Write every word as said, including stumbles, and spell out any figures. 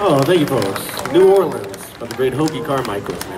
Oh, thank you, folks. New Orleans by the great Hoagy Carmichael.